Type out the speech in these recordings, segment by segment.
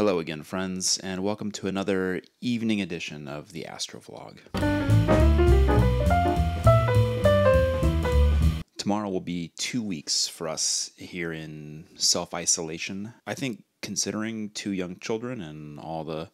Hello again, friends, and welcome to another evening edition of the Astro Vlog. Tomorrow will be 2 weeks for us here in self-isolation. I think considering two young children and all the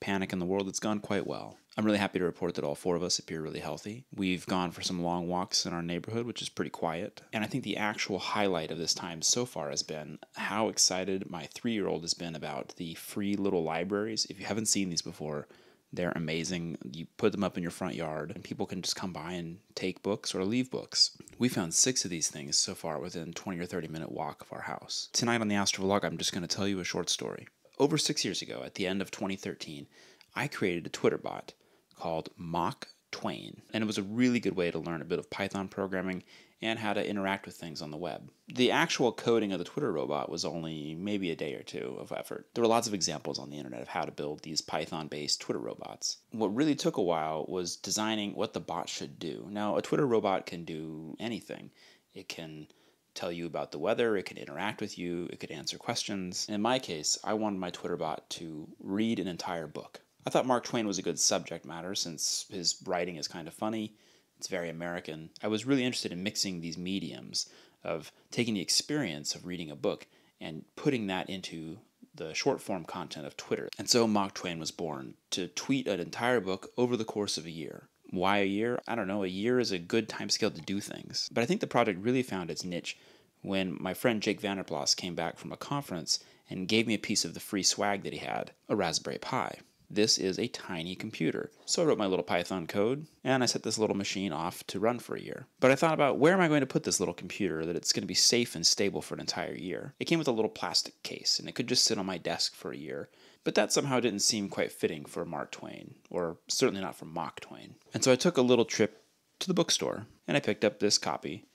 panic in the world, it's gone quite well. I'm really happy to report that all four of us appear really healthy. We've gone for some long walks in our neighborhood, which is pretty quiet. And I think the actual highlight of this time so far has been how excited my 3-year-old has been about the free little libraries. If you haven't seen these before, they're amazing. You put them up in your front yard, and people can just come by and take books or leave books. We found 6 of these things so far within 20 or 30-minute walk of our house. Tonight on the Astro Vlog, I'm just going to tell you a short story. Over 6 years ago, at the end of 2013, I created a Twitter bot called Mock Twain, and it was a really good way to learn a bit of Python programming and how to interact with things on the web. The actual coding of the Twitter robot was only maybe a day or two of effort. There were lots of examples on the internet of how to build these Python-based Twitter robots. What really took a while was designing what the bot should do. Now, a Twitter robot can do anything. It can tell you about the weather, it could interact with you, it could answer questions. In my case, I wanted my Twitter bot to read an entire book. I thought Mark Twain was a good subject matter since his writing is kind of funny, it's very American. I was really interested in mixing these mediums of taking the experience of reading a book and putting that into the short form content of Twitter. And so Mock Twain was born, to tweet an entire book over the course of a year. Why a year? I don't know. A year is a good time scale to do things. But I think the project really found its niche when my friend Jake Vanderplas came back from a conference and gave me a piece of the free swag that he had, a Raspberry Pi. This is a tiny computer. So I wrote my little Python code, and I set this little machine off to run for a year. But I thought about, where am I going to put this little computer that it's going to be safe and stable for an entire year? It came with a little plastic case, and it could just sit on my desk for a year. But that somehow didn't seem quite fitting for Mark Twain, or certainly not for Mock Twain. And so I took a little trip to the bookstore, and I picked up this copy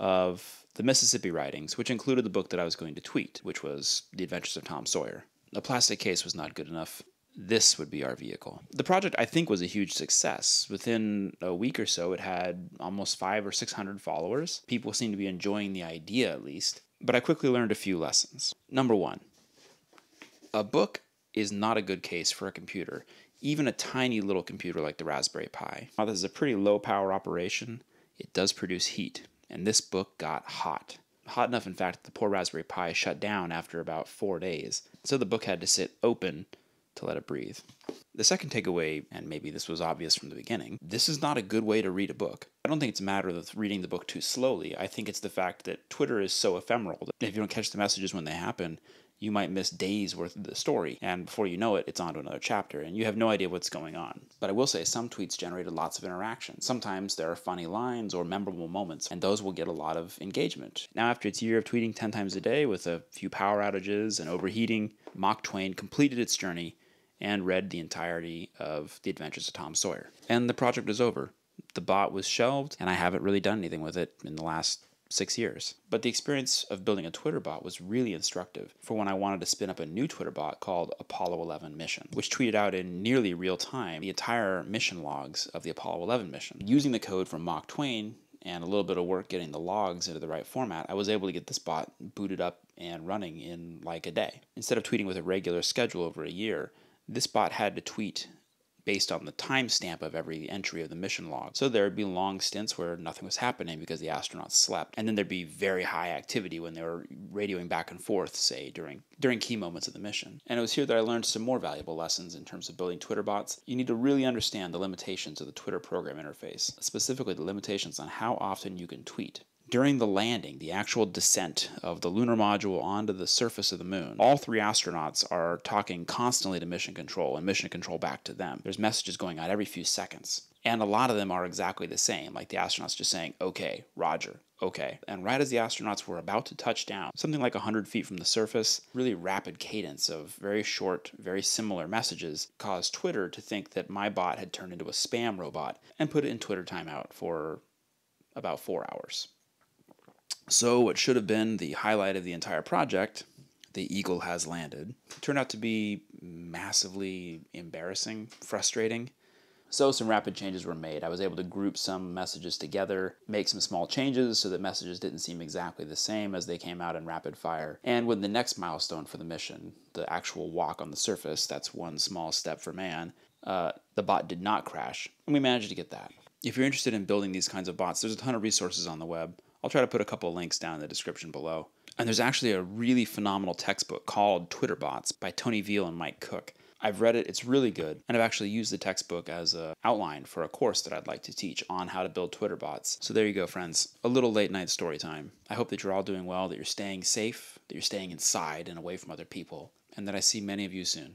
of The Mississippi Writings, which included the book that I was going to tweet, which was The Adventures of Tom Sawyer. A plastic case was not good enough. This would be our vehicle. The project, I think, was a huge success. Within a week or so, it had almost 500 or 600 followers. People seemed to be enjoying the idea, at least. But I quickly learned a few lessons. Number one, a book is not a good case for a computer, even a tiny little computer like the Raspberry Pi. Now, this is a pretty low-power operation. It does produce heat, and this book got hot. Hot enough, in fact, that the poor Raspberry Pi shut down after about 4 days, so the book had to sit open to let it breathe. The second takeaway, and maybe this was obvious from the beginning, this is not a good way to read a book. I don't think it's a matter of reading the book too slowly. I think it's the fact that Twitter is so ephemeral that if you don't catch the messages when they happen, you might miss days worth of the story, and before you know it, it's on to another chapter, and you have no idea what's going on. But I will say some tweets generated lots of interaction. Sometimes there are funny lines or memorable moments, and those will get a lot of engagement. Now, after its year of tweeting 10 times a day with a few power outages and overheating, Mock Twain completed its journey and read the entirety of The Adventures of Tom Sawyer. And the project is over. The bot was shelved, and I haven't really done anything with it in the last 6 years. But the experience of building a Twitter bot was really instructive for when I wanted to spin up a new Twitter bot called Apollo 11 Mission, which tweeted out in nearly real time the entire mission logs of the Apollo 11 mission. Using the code from Mock Twain and a little bit of work getting the logs into the right format, I was able to get this bot booted up and running in like a day. Instead of tweeting with a regular schedule over a year, this bot had to tweet based on the timestamp of every entry of the mission log. So there would be long stints where nothing was happening because the astronauts slept, and then there'd be very high activity when they were radioing back and forth, say, during key moments of the mission. And it was here that I learned some more valuable lessons in terms of building Twitter bots. You need to really understand the limitations of the Twitter program interface, specifically the limitations on how often you can tweet. During the landing, the actual descent of the lunar module onto the surface of the moon, all 3 astronauts are talking constantly to mission control and mission control back to them. There's messages going out every few seconds. And a lot of them are exactly the same, like the astronauts just saying, okay, roger, okay. And right as the astronauts were about to touch down, something like 100 feet from the surface, really rapid cadence of very short, very similar messages caused Twitter to think that my bot had turned into a spam robot and put it in Twitter timeout for about 4 hours. So what should have been the highlight of the entire project, the eagle has landed, turned out to be massively embarrassing, frustrating, So some rapid changes were made. I was able to group some messages together, make some small changes so that messages didn't seem exactly the same as they came out in rapid fire. And with the next milestone for the mission, the actual walk on the surface, that's one small step for man, the bot did not crash, and we managed to get that. If you're interested in building these kinds of bots, there's a ton of resources on the web. I'll try to put a couple of links down in the description below. And there's actually a really phenomenal textbook called Twitter Bots by Tony Veale and Mike Cook. I've read it, it's really good, and I've actually used the textbook as an outline for a course that I'd like to teach on how to build Twitter bots. So there you go, friends. A little late night story time. I hope that you're all doing well, that you're staying safe, that you're staying inside and away from other people, and that I see many of you soon.